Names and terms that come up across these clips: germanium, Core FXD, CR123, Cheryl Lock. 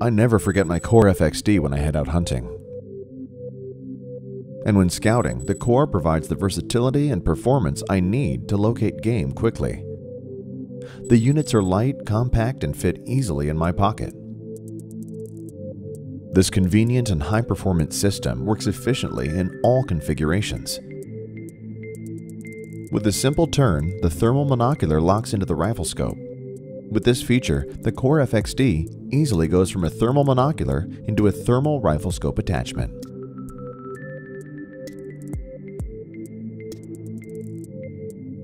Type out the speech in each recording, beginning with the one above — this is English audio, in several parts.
I never forget my Core FXD when I head out hunting. And when scouting, the Core provides the versatility and performance I need to locate game quickly. The units are light, compact, and fit easily in my pocket. This convenient and high-performance system works efficiently in all configurations. With a simple turn, the thermal monocular locks into the rifle scope. With this feature, the Core FXD easily goes from a thermal monocular into a thermal rifle scope attachment.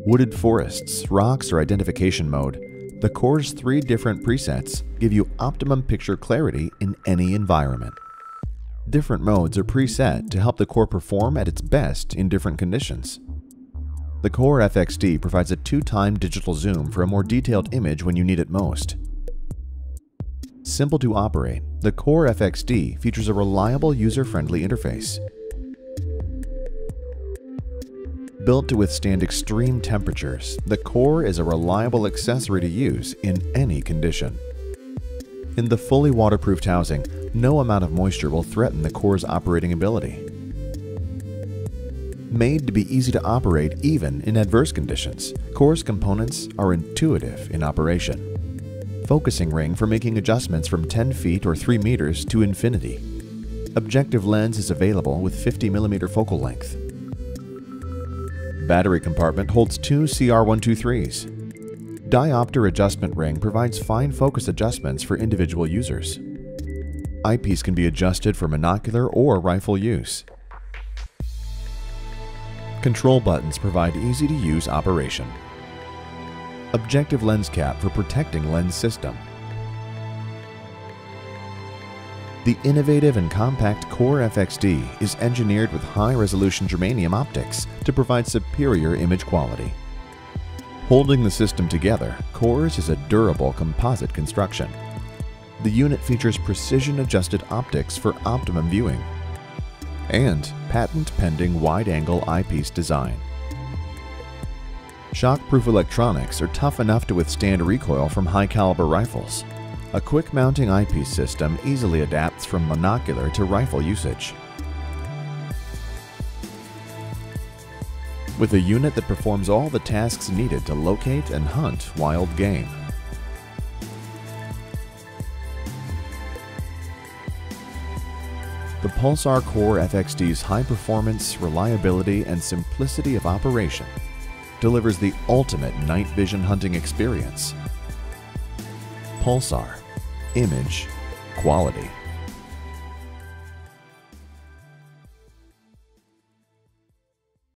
Wooded forests, rocks, or identification mode, the Core's three different presets give you optimum picture clarity in any environment. Different modes are preset to help the Core perform at its best in different conditions. The Core FXD provides a 2x digital zoom for a more detailed image when you need it most. Simple to operate, the Core FXD features a reliable user-friendly interface. Built to withstand extreme temperatures, the Core is a reliable accessory to use in any condition. In the fully waterproofed housing, no amount of moisture will threaten the Core's operating ability. Made to be easy to operate even in adverse conditions, Core's components are intuitive in operation. Focusing ring for making adjustments from 10 feet or 3 meters to infinity. Objective lens is available with 50mm focal length. Battery compartment holds 2 CR123s. Diopter adjustment ring provides fine focus adjustments for individual users. Eyepiece can be adjusted for monocular or rifle use. Control buttons provide easy-to-use operation. Objective lens cap for protecting lens system. The innovative and compact Core FXD is engineered with high-resolution germanium optics to provide superior image quality. Holding the system together, Core's is a durable composite construction. The unit features precision-adjusted optics for optimum viewing and patent-pending wide-angle eyepiece design. Shockproof electronics are tough enough to withstand recoil from high-caliber rifles. A quick mounting eyepiece system easily adapts from monocular to rifle usage. With a unit that performs all the tasks needed to locate and hunt wild game. The Pulsar Core FXD's high performance, reliability, and simplicity of operation delivers the ultimate night vision hunting experience. Pulsar. Image. Quality.